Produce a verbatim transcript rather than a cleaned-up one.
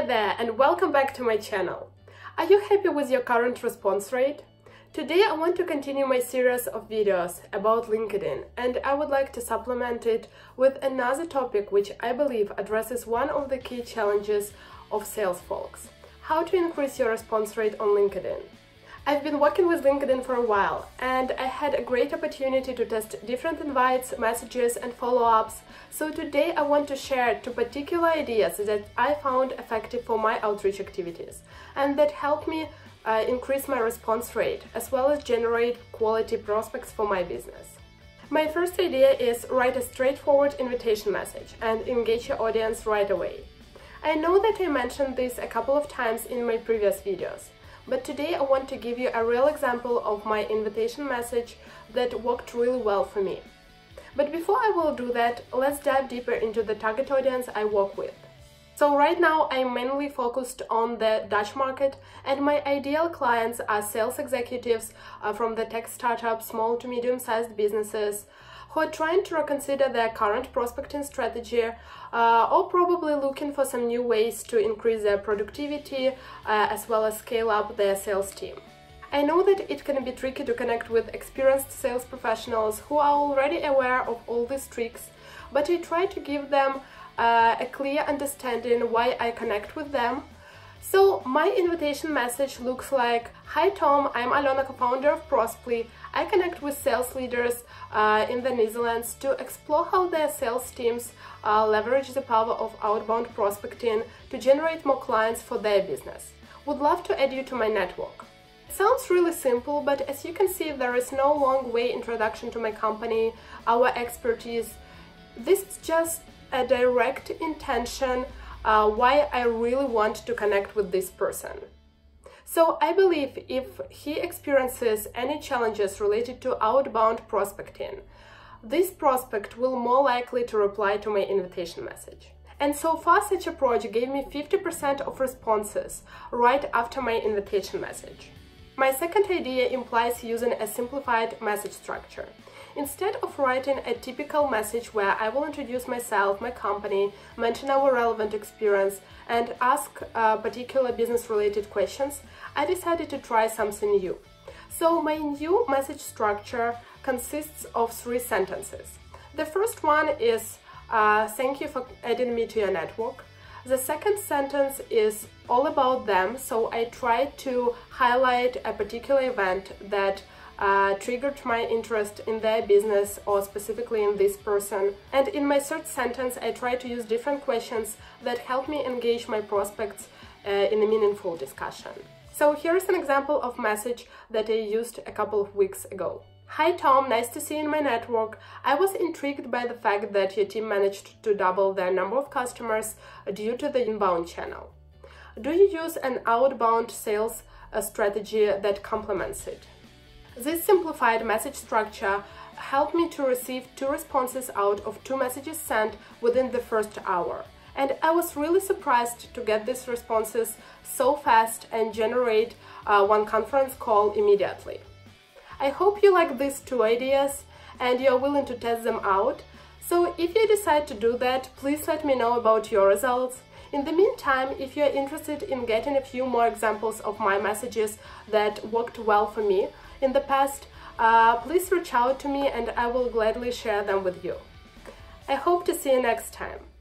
Hi there and welcome back to my channel. Are you happy with your current response rate? Today I want to continue my series of videos about LinkedIn, and I would like to supplement it with another topic which I believe addresses one of the key challenges of sales folks: how to increase your response rate on LinkedIn. I've been working with LinkedIn for a while, and I had a great opportunity to test different invites, messages and follow-ups, so today I want to share two particular ideas that I found effective for my outreach activities and that helped me uh, increase my response rate as well as generate quality prospects for my business. My first idea is write a straightforward invitation message and engage your audience right away. I know that I mentioned this a couple of times in my previous videos, but today I want to give you a real example of my invitation message that worked really well for me. But before I will do that, let's dive deeper into the target audience I work with. So right now I'm mainly focused on the Dutch market, and my ideal clients are sales executives from the tech startup, small to medium-sized businesses who are trying to reconsider their current prospecting strategy uh, or probably looking for some new ways to increase their productivity uh, as well as scale up their sales team. I know that it can be tricky to connect with experienced sales professionals who are already aware of all these tricks, but I try to give them uh, a clear understanding why I connect with them. So my invitation message looks like: "Hi Tom, I'm Alona, co-founder of Prosply. I connect with sales leaders uh, in the Netherlands to explore how their sales teams uh, leverage the power of outbound prospecting to generate more clients for their business. Would love to add you to my network." It sounds really simple, but as you can see, there is no long way introduction to my company, our expertise. This is just a direct intention Uh, why I really want to connect with this person. So I believe if he experiences any challenges related to outbound prospecting, this prospect will more likely to reply to my invitation message. And so far such approach gave me fifty percent of responses right after my invitation message. My second idea implies using a simplified message structure. Instead of writing a typical message where I will introduce myself, my company, mention our relevant experience and ask uh, particular business-related questions, I decided to try something new. So my new message structure consists of three sentences. The first one is uh, "Thank you for adding me to your network." The second sentence is all about them, so I try to highlight a particular event that uh, triggered my interest in their business or specifically in this person. And in my third sentence, I try to use different questions that help me engage my prospects uh, in a meaningful discussion. So here is an example of message that I used a couple of weeks ago. "Hi Tom, nice to see you in my network. I was intrigued by the fact that your team managed to double their number of customers due to the inbound channel. Do you use an outbound sales strategy that complements it?" This simplified message structure helped me to receive two responses out of two messages sent within the first hour, and I was really surprised to get these responses so fast and generate uh, one conference call immediately. I hope you like these two ideas and you're willing to test them out. So if you decide to do that, please let me know about your results. In the meantime, if you're interested in getting a few more examples of my messages that worked well for me in the past, uh, please reach out to me and I will gladly share them with you. I hope to see you next time.